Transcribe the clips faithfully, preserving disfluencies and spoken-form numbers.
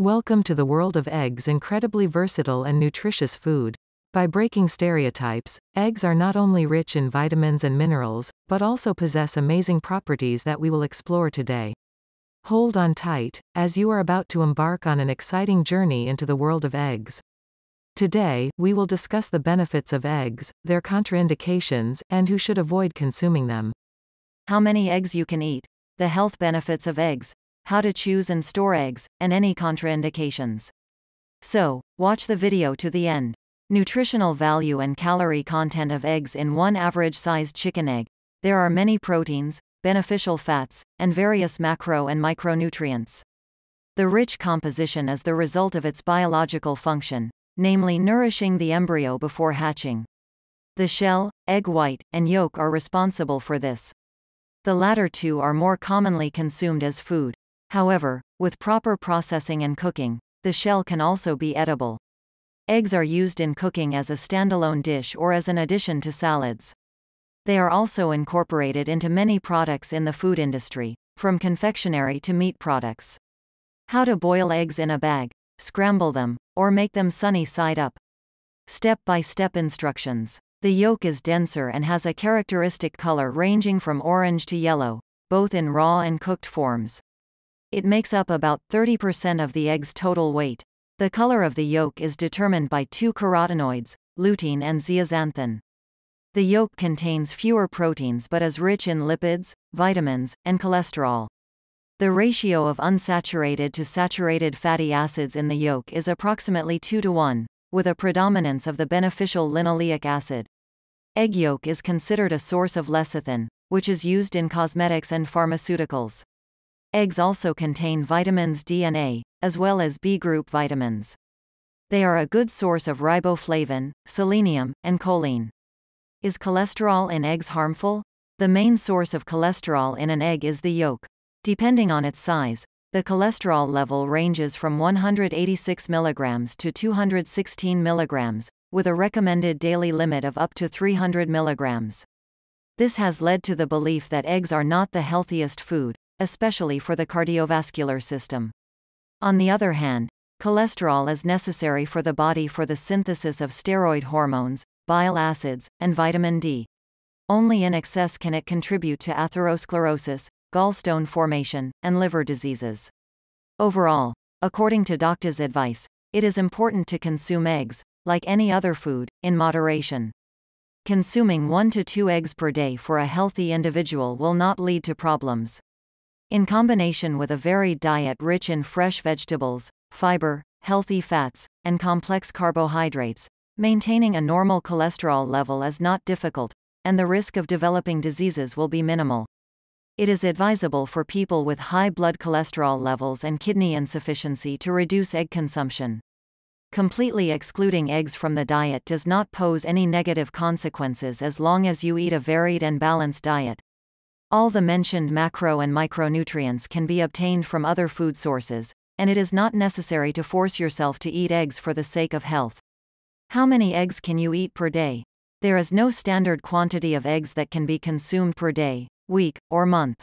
Welcome to the world of eggs, incredibly versatile and nutritious food. By breaking stereotypes, eggs are not only rich in vitamins and minerals, but also possess amazing properties that we will explore today. Hold on tight, as you are about to embark on an exciting journey into the world of eggs. Today, we will discuss the benefits of eggs, their contraindications, and who should avoid consuming them. How many eggs you can eat, the health benefits of eggs, how to choose and store eggs, and any contraindications. So, watch the video to the end. Nutritional value and calorie content of eggs in one average-sized chicken egg. There are many proteins, beneficial fats, and various macro and micronutrients. The rich composition is the result of its biological function, namely nourishing the embryo before hatching. The shell, egg white, and yolk are responsible for this. The latter two are more commonly consumed as food. However, with proper processing and cooking, the shell can also be edible. Eggs are used in cooking as a standalone dish or as an addition to salads. They are also incorporated into many products in the food industry, from confectionery to meat products. How to boil eggs in a bag, scramble them, or make them sunny side up. Step-by-step instructions. The yolk is denser and has a characteristic color ranging from orange to yellow, both in raw and cooked forms. It makes up about thirty percent of the egg's total weight. The color of the yolk is determined by two carotenoids, lutein and zeaxanthin. The yolk contains fewer proteins but is rich in lipids, vitamins, and cholesterol. The ratio of unsaturated to saturated fatty acids in the yolk is approximately two to one, with a predominance of the beneficial linoleic acid. Egg yolk is considered a source of lecithin, which is used in cosmetics and pharmaceuticals. Eggs also contain vitamins D and A, as well as B-group vitamins. They are a good source of riboflavin, selenium, and choline. Is cholesterol in eggs harmful? The main source of cholesterol in an egg is the yolk. Depending on its size, the cholesterol level ranges from one hundred eighty-six milligrams to two hundred sixteen milligrams, with a recommended daily limit of up to three hundred milligrams. This has led to the belief that eggs are not the healthiest food, especially for the cardiovascular system. On the other hand, cholesterol is necessary for the body for the synthesis of steroid hormones, bile acids, and vitamin D. Only in excess can it contribute to atherosclerosis, gallstone formation, and liver diseases. Overall, according to doctors' advice, it is important to consume eggs, like any other food, in moderation. Consuming one to two eggs per day for a healthy individual will not lead to problems. In combination with a varied diet rich in fresh vegetables, fiber, healthy fats, and complex carbohydrates, maintaining a normal cholesterol level is not difficult, and the risk of developing diseases will be minimal. It is advisable for people with high blood cholesterol levels and kidney insufficiency to reduce egg consumption. Completely excluding eggs from the diet does not pose any negative consequences as long as you eat a varied and balanced diet. All the mentioned macro and micronutrients can be obtained from other food sources, and it is not necessary to force yourself to eat eggs for the sake of health. How many eggs can you eat per day? There is no standard quantity of eggs that can be consumed per day, week, or month.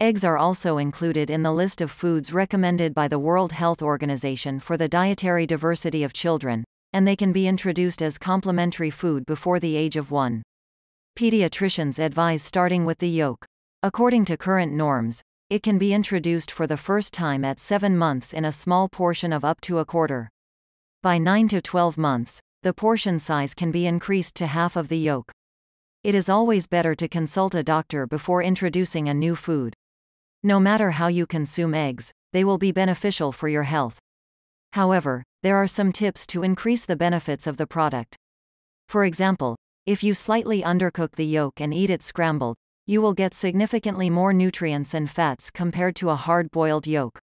Eggs are also included in the list of foods recommended by the World Health Organization for the dietary diversity of children, and they can be introduced as complementary food before the age of one. Pediatricians advise starting with the yolk. According to current norms, it can be introduced for the first time at seven months in a small portion of up to a quarter. By nine to twelve months, the portion size can be increased to half of the yolk. It is always better to consult a doctor before introducing a new food. No matter how you consume eggs, they will be beneficial for your health. However, there are some tips to increase the benefits of the product. For example, if you slightly undercook the yolk and eat it scrambled, you will get significantly more nutrients and fats compared to a hard-boiled yolk.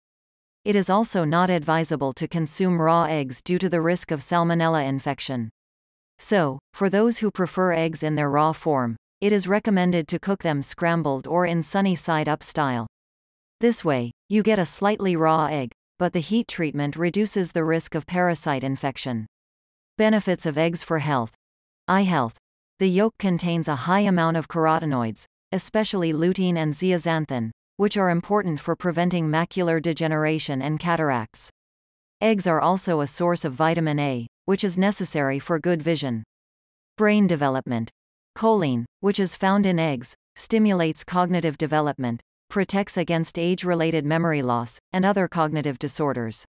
It is also not advisable to consume raw eggs due to the risk of salmonella infection. So, for those who prefer eggs in their raw form, it is recommended to cook them scrambled or in sunny-side-up style. This way, you get a slightly raw egg, but the heat treatment reduces the risk of parasite infection. Benefits of eggs for health. Eye health. The yolk contains a high amount of carotenoids, especially lutein and zeaxanthin, which are important for preventing macular degeneration and cataracts. Eggs are also a source of vitamin A, which is necessary for good vision. Brain development. Choline, which is found in eggs, stimulates cognitive development, protects against age-related memory loss, and other cognitive disorders.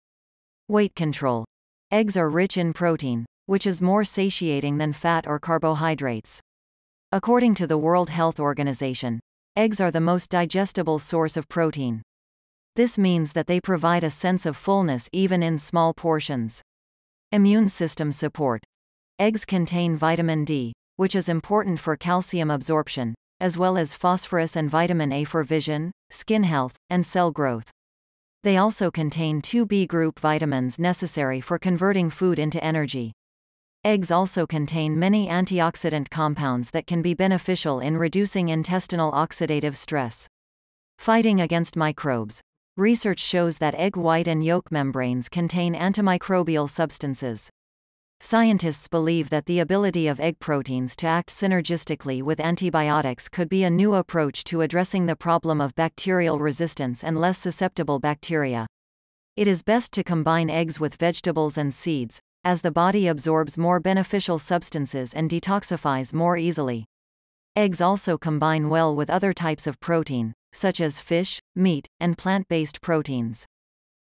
Weight control. Eggs are rich in protein, which is more satiating than fat or carbohydrates. According to the World Health Organization, eggs are the most digestible source of protein. This means that they provide a sense of fullness even in small portions. Immune system support. Eggs contain vitamin D, which is important for calcium absorption, as well as phosphorus and vitamin A for vision, skin health, and cell growth. They also contain two B group vitamins necessary for converting food into energy. Eggs also contain many antioxidant compounds that can be beneficial in reducing intestinal oxidative stress. Fighting against microbes. Research shows that egg white and yolk membranes contain antimicrobial substances. Scientists believe that the ability of egg proteins to act synergistically with antibiotics could be a new approach to addressing the problem of bacterial resistance and less susceptible bacteria. It is best to combine eggs with vegetables and seeds, as the body absorbs more beneficial substances and detoxifies more easily. Eggs also combine well with other types of protein, such as fish, meat, and plant-based proteins.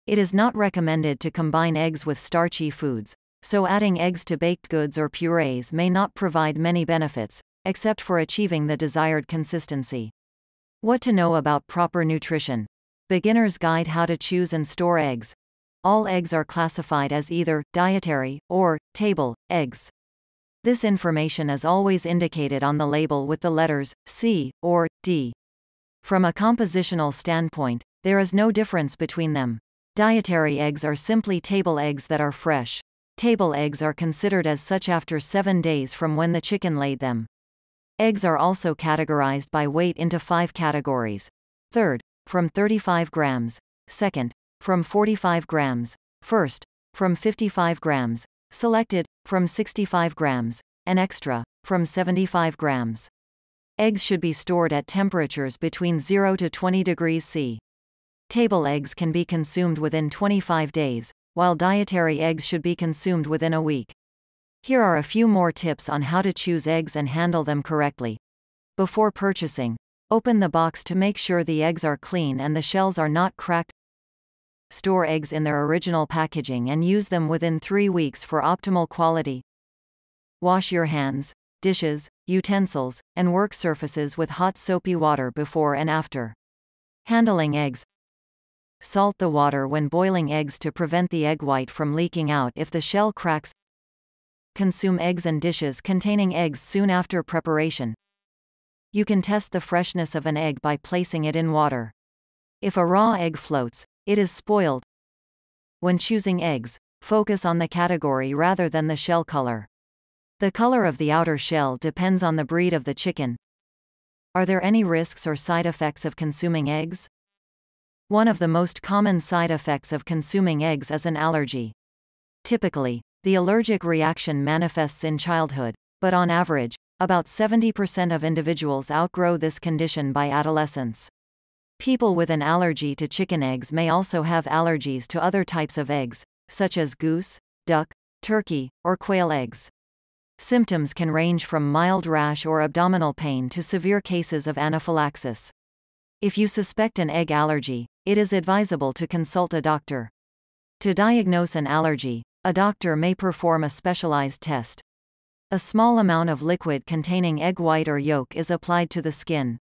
It is not recommended to combine eggs with starchy foods, so adding eggs to baked goods or purees may not provide many benefits, except for achieving the desired consistency. What to know about proper nutrition? Beginner's Guide How to Choose and Store Eggs. All eggs are classified as either dietary or table eggs. This information is always indicated on the label with the letters C or D. From a compositional standpoint, there is no difference between them. Dietary eggs are simply table eggs that are fresh. Table eggs are considered as such after seven days from when the chicken laid them. Eggs are also categorized by weight into five categories. Third, from thirty-five grams. Second, from forty-five grams. First, from fifty-five grams. Selected, from sixty-five grams. And extra, from seventy-five grams. Eggs should be stored at temperatures between zero to twenty degrees Celsius. Table eggs can be consumed within twenty-five days. While dietary eggs should be consumed within a week. Here are a few more tips on how to choose eggs and handle them correctly. Before purchasing, open the box to make sure the eggs are clean and the shells are not cracked. Store eggs in their original packaging and use them within three weeks for optimal quality. Wash your hands, dishes, utensils, and work surfaces with hot soapy water before and after handling eggs. Salt the water when boiling eggs to prevent the egg white from leaking out if the shell cracks. Consume eggs and dishes containing eggs soon after preparation. You can test the freshness of an egg by placing it in water. If a raw egg floats, it is spoiled. When choosing eggs, focus on the category rather than the shell color. The color of the outer shell depends on the breed of the chicken. Are there any risks or side effects of consuming eggs? One of the most common side effects of consuming eggs is an allergy. Typically, the allergic reaction manifests in childhood, but on average, about seventy percent of individuals outgrow this condition by adolescence. People with an allergy to chicken eggs may also have allergies to other types of eggs, such as goose, duck, turkey, or quail eggs. Symptoms can range from mild rash or abdominal pain to severe cases of anaphylaxis. If you suspect an egg allergy, it is advisable to consult a doctor. To diagnose an allergy, a doctor may perform a specialized test. A small amount of liquid containing egg white or yolk is applied to the skin.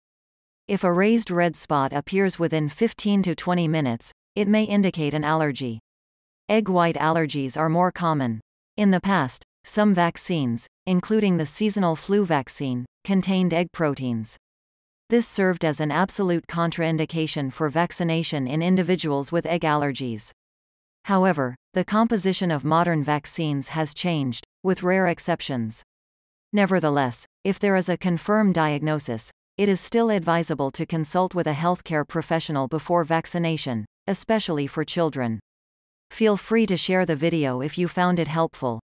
If a raised red spot appears within fifteen to twenty minutes, it may indicate an allergy. Egg white allergies are more common. In the past, some vaccines, including the seasonal flu vaccine, contained egg proteins. This served as an absolute contraindication for vaccination in individuals with egg allergies. However, the composition of modern vaccines has changed, with rare exceptions. Nevertheless, if there is a confirmed diagnosis, it is still advisable to consult with a healthcare professional before vaccination, especially for children. Feel free to share the video if you found it helpful.